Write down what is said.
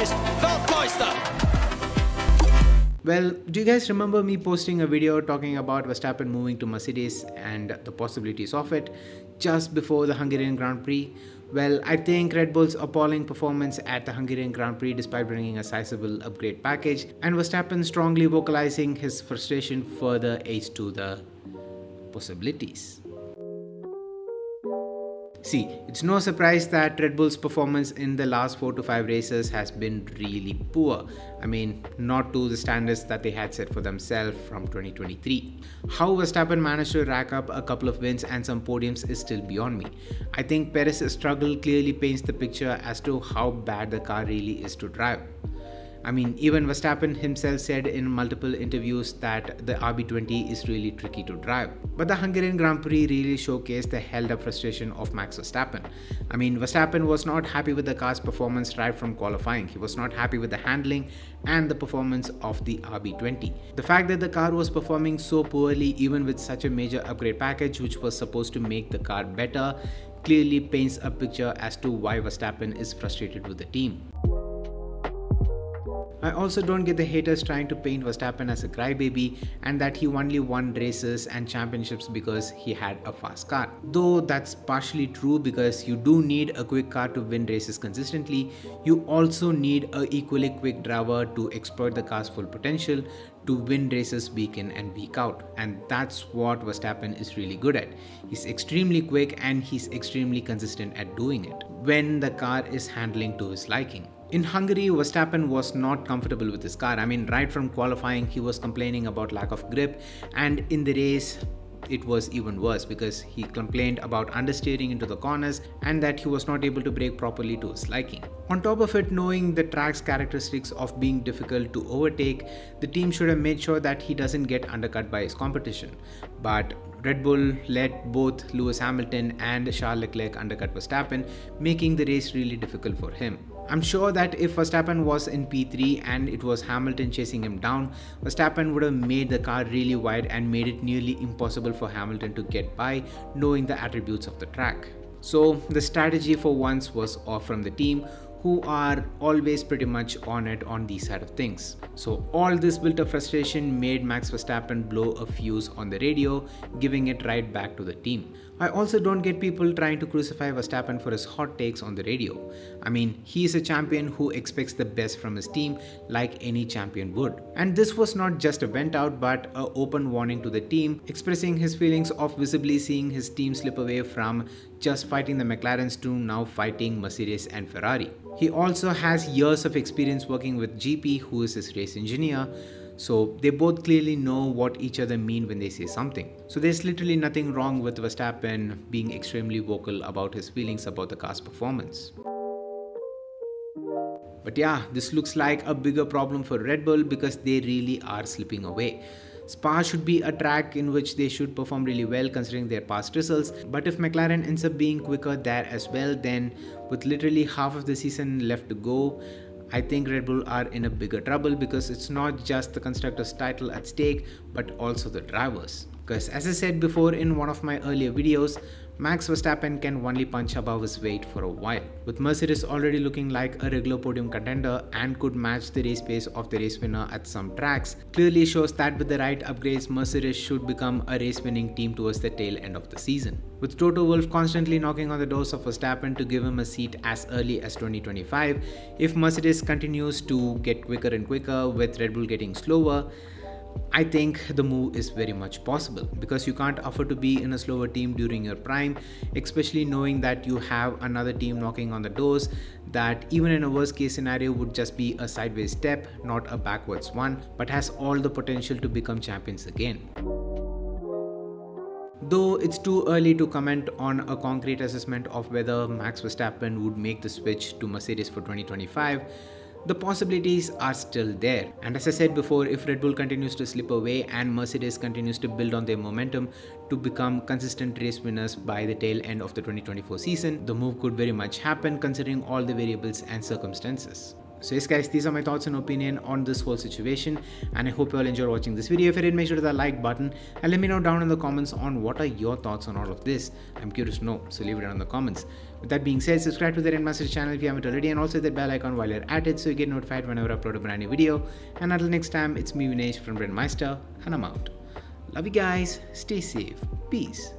finished Weltmeister. Well, do you guys remember me posting a video talking about Verstappen moving to Mercedes and the possibilities of it just before the Hungarian Grand Prix? Well, I think Red Bull's appalling performance at the Hungarian Grand Prix despite bringing a sizable upgrade package and Verstappen strongly vocalizing his frustration further adds to the possibilities. See, it's no surprise that Red Bull's performance in the last 4 to 5 races has been really poor. I mean, not to the standards that they had set for themselves from 2023. How Verstappen managed to rack up a couple of wins and some podiums is still beyond me. I think Perez's struggle clearly paints the picture as to how bad the car really is to drive. I mean, even Verstappen himself said in multiple interviews that the RB20 is really tricky to drive. But the Hungarian Grand Prix really showcased the held-up frustration of Max Verstappen. I mean, Verstappen was not happy with the car's performance right from qualifying. He was not happy with the handling and the performance of the RB20. The fact that the car was performing so poorly even with such a major upgrade package which was supposed to make the car better clearly paints a picture as to why Verstappen is frustrated with the team. I also don't get the haters trying to paint Verstappen as a crybaby and that he only won races and championships because he had a fast car. Though that's partially true because you do need a quick car to win races consistently, you also need an equally quick driver to exploit the car's full potential to win races week in and week out. And that's what Verstappen is really good at. He's extremely quick and he's extremely consistent at doing it when the car is handling to his liking. In Hungary, Verstappen was not comfortable with his car. I mean, right from qualifying, he was complaining about lack of grip, and in the race, it was even worse because he complained about understeering into the corners and that he was not able to brake properly to his liking. On top of it, knowing the track's characteristics of being difficult to overtake, the team should have made sure that he doesn't get undercut by his competition. But Red Bull let both Lewis Hamilton and Charles Leclerc undercut Verstappen, making the race really difficult for him. I'm sure that if Verstappen was in P3 and it was Hamilton chasing him down, Verstappen would have made the car really wide and made it nearly impossible for Hamilton to get by, knowing the attributes of the track. So the strategy for once was off from the team, who are always pretty much on it on these side of things. So all this built-up frustration made Max Verstappen blow a fuse on the radio, giving it right back to the team. I also don't get people trying to crucify Verstappen for his hot takes on the radio. I mean, he is a champion who expects the best from his team like any champion would. And this was not just a vent out but an open warning to the team, expressing his feelings of visibly seeing his team slip away from just fighting the McLarens to now fighting Mercedes and Ferrari. He also has years of experience working with GP, who is his race engineer, so they both clearly know what each other mean when they say something. So there's literally nothing wrong with Verstappen being extremely vocal about his feelings about the car's performance. But yeah, this looks like a bigger problem for Red Bull because they really are slipping away. Spa should be a track in which they should perform really well considering their past results, but if McLaren ends up being quicker there as well, then with literally half of the season left to go, I think Red Bull are in a bigger trouble because it's not just the constructors' title at stake but also the drivers. Because as I said before in one of my earlier videos, Max Verstappen can only punch above his weight for a while. With Mercedes already looking like a regular podium contender and could match the race pace of the race winner at some tracks, clearly shows that with the right upgrades, Mercedes should become a race winning team towards the tail end of the season. With Toto Wolf constantly knocking on the doors of Verstappen to give him a seat as early as 2025, if Mercedes continues to get quicker and quicker with Red Bull getting slower, I think the move is very much possible because you can't afford to be in a slower team during your prime, especially knowing that you have another team knocking on the doors that even in a worst case scenario would just be a sideways step, not a backwards one, but has all the potential to become champions again. Though it's too early to comment on a concrete assessment of whether Max Verstappen would make the switch to Mercedes for 2025, the possibilities are still there, and as I said before, if Red Bull continues to slip away and Mercedes continues to build on their momentum to become consistent race winners by the tail end of the 2024 season, the move could very much happen considering all the variables and circumstances. So yes guys, these are my thoughts and opinion on this whole situation, and I hope you all enjoy watching this video. If you did, make sure to hit the like button and let me know down in the comments on what are your thoughts on all of this. I'm curious to know, so leave it down in the comments. With that being said, subscribe to the Rennmeister channel if you haven't already, and also hit that bell icon while you're at it so you get notified whenever I upload a brand new video. And until next time, it's me Vinesh from Rennmeister, and I'm out. Love you guys, stay safe, peace.